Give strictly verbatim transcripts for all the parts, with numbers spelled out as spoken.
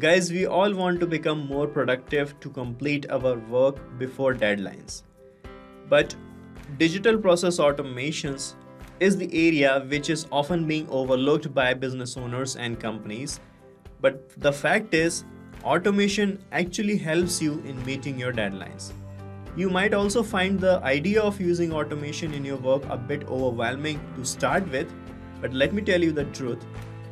Guys, we all want to become more productive to complete our work before deadlines. But digital process automations is the area which is often being overlooked by business owners and companies. But the fact is, automation actually helps you in meeting your deadlines. You might also find the idea of using automation in your work a bit overwhelming to start with, but let me tell you the truth.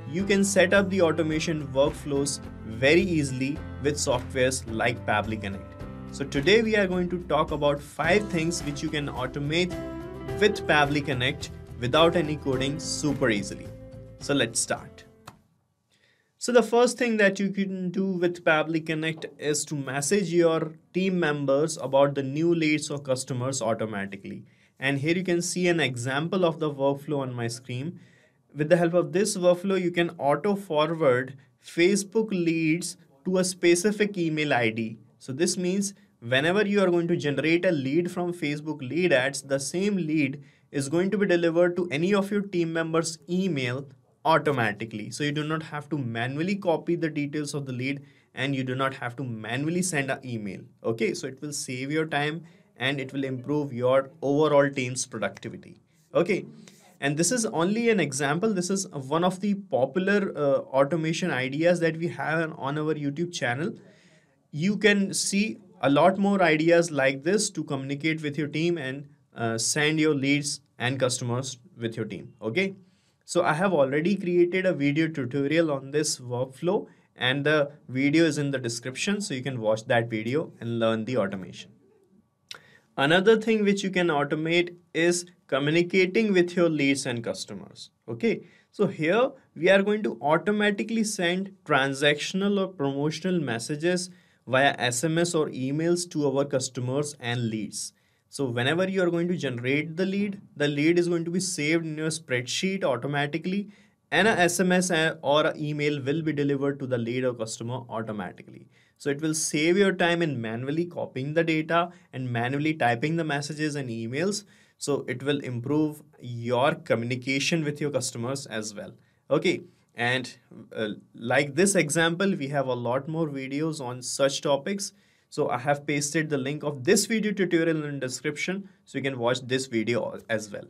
You can set up the automation workflows very easily with softwares like Pabbly Connect. So today we are going to talk about five things which you can automate with Pabbly Connect without any coding super easily. So let's start. So the first thing that you can do with Pabbly Connect is to message your team members about the new leads or customers automatically. And here you can see an example of the workflow on my screen. With the help of this workflow, you can auto forward Facebook leads to a specific email I D. So this means whenever you are going to generate a lead from Facebook lead ads, the same lead is going to be delivered to any of your team members' email automatically. So you do not have to manually copy the details of the lead and you do not have to manually send an email. Okay, so it will save your time and it will improve your overall team's productivity. Okay, and this is only an example. This is one of the popular uh, automation ideas that we have on our YouTube channel. You can see a lot more ideas like this to communicate with your team and uh, send your leads and customers with your team. Okay. So I have already created a video tutorial on this workflow and the video is in the description, so you can watch that video and learn the automation. Another thing which you can automate is communicating with your leads and customers. Okay, so here we are going to automatically send transactional or promotional messages via S M S or emails to our customers and leads. So whenever you are going to generate the lead, the lead is going to be saved in your spreadsheet automatically and an S M S or an email will be delivered to the lead or customer automatically. So it will save your time in manually copying the data and manually typing the messages and emails. So it will improve your communication with your customers as well. Okay. And uh, like this example, we have a lot more videos on such topics. So I have pasted the link of this video tutorial in the description, so you can watch this video as well.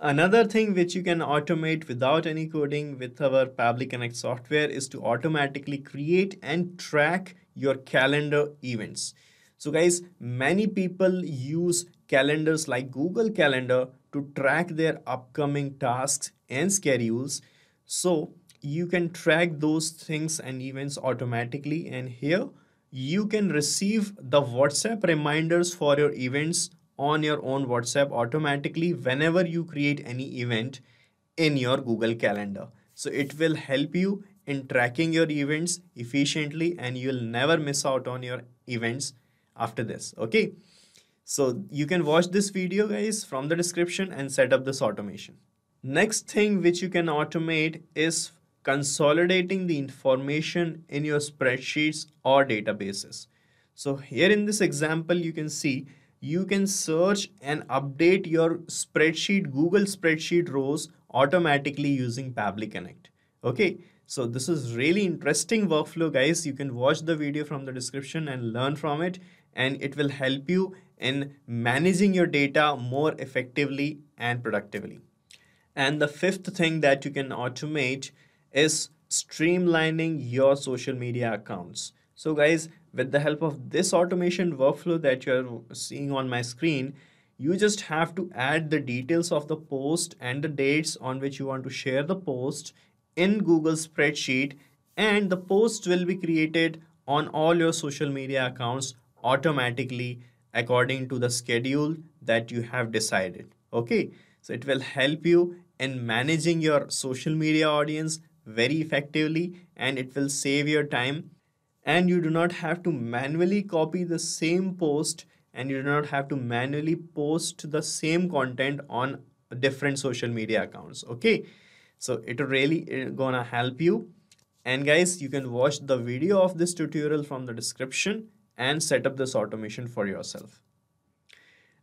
Another thing which you can automate without any coding with our Pabbly Connect software is to automatically create and track your calendar events. So guys, many people use calendars like Google Calendar to track their upcoming tasks and schedules. So you can track those things and events automatically, and here you can receive the WhatsApp reminders for your events on your own WhatsApp automatically whenever you create any event in your Google Calendar. So it will help you in tracking your events efficiently and you'll never miss out on your events after this. Okay, so you can watch this video guys from the description and set up this automation. Next thing which you can automate is consolidating the information in your spreadsheets or databases. So here in this example, you can see you can search and update your spreadsheet, Google spreadsheet rows automatically using Pabbly Connect. Okay, so this is really interesting workflow guys. You can watch the video from the description and learn from it, and it will help you in managing your data more effectively and productively. And the fifth thing that you can automate is streamlining your social media accounts. So guys, with the help of this automation workflow that you're seeing on my screen, you just have to add the details of the post and the dates on which you want to share the post in Google Spreadsheet, and the post will be created on all your social media accounts automatically according to the schedule that you have decided. Okay, so it will help you in managing your social media audience very effectively, and it will save your time, and you do not have to manually copy the same post and you do not have to manually post the same content on different social media accounts. Okay, so it really is gonna help you, and guys, you can watch the video of this tutorial from the description and set up this automation for yourself.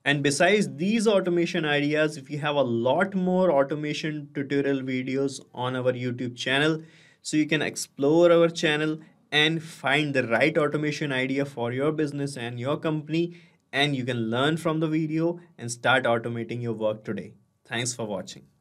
And besides these automation ideas, we have a lot more automation tutorial videos on our YouTube channel. So you can explore our channel and find the right automation idea for your business and your company, and you can learn from the video and start automating your work today. Thanks for watching.